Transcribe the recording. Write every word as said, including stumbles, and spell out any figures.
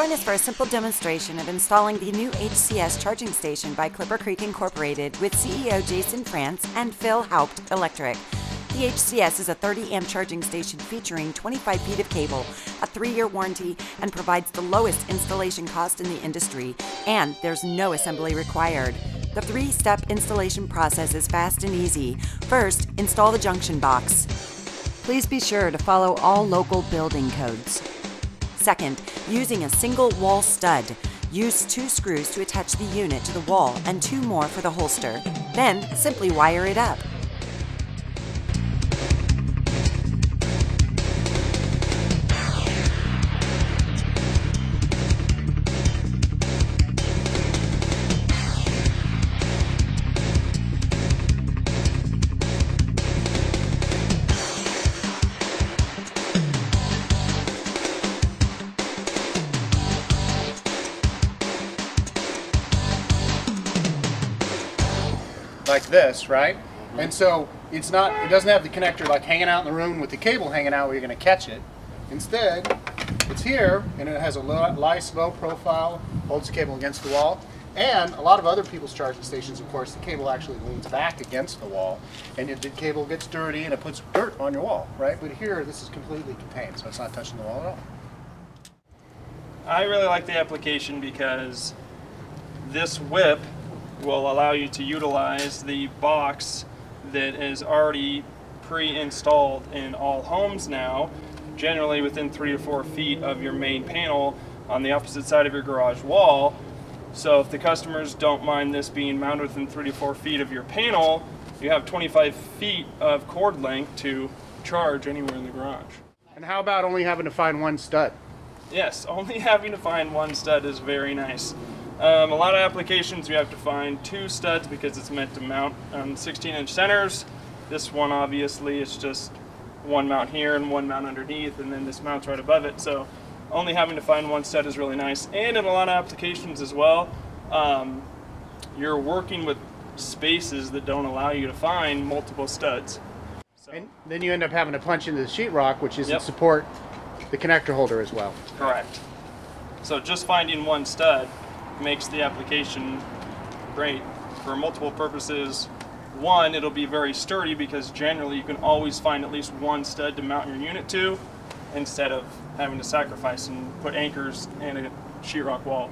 Join us for a simple demonstration of installing the new H C S charging station by Clipper Creek Incorporated with C E O Jason France and Phil Haupt Electric. The H C S is a thirty amp charging station featuring twenty-five feet of cable, a three year warranty, and provides the lowest installation cost in the industry, and there's no assembly required. The three step installation process is fast and easy. First, install the junction box. Please be sure to follow all local building codes. Second, using a single wall stud, use two screws to attach the unit to the wall and two more for the holster. Then, simply wire it up. Like this, right? Mm-hmm. And so it's not, it doesn't have the connector like hanging out in the room with the cable hanging out where you're going to catch it. Instead, it's here, and it has a low, nice low profile, holds the cable against the wall. And a lot of other people's charging stations, of course, the cable actually leans back against the wall, and the cable gets dirty and it puts dirt on your wall, right? But here, this is completely contained, so it's not touching the wall at all. I really like the application because this whip will allow you to utilize the box that is already pre-installed in all homes now, generally within three to four feet of your main panel on the opposite side of your garage wall. So if the customers don't mind this being mounted within three to four feet of your panel, you have twenty-five feet of cord length to charge anywhere in the garage. And how about only having to find one stud? Yes, only having to find one stud is very nice. Um, a lot of applications you have to find two studs because it's meant to mount on sixteen inch centers. This one obviously is just one mount here and one mount underneath, and then this mounts right above it. So only having to find one stud is really nice. And in a lot of applications as well, um, you're working with spaces that don't allow you to find multiple studs. So. And then you end up having to punch into the sheetrock, which doesn't yep. support the connector holder as well. Correct. So just finding one stud makes the application great for multiple purposes. One, it'll be very sturdy because generally you can always find at least one stud to mount your unit to instead of having to sacrifice and put anchors and a sheetrock wall.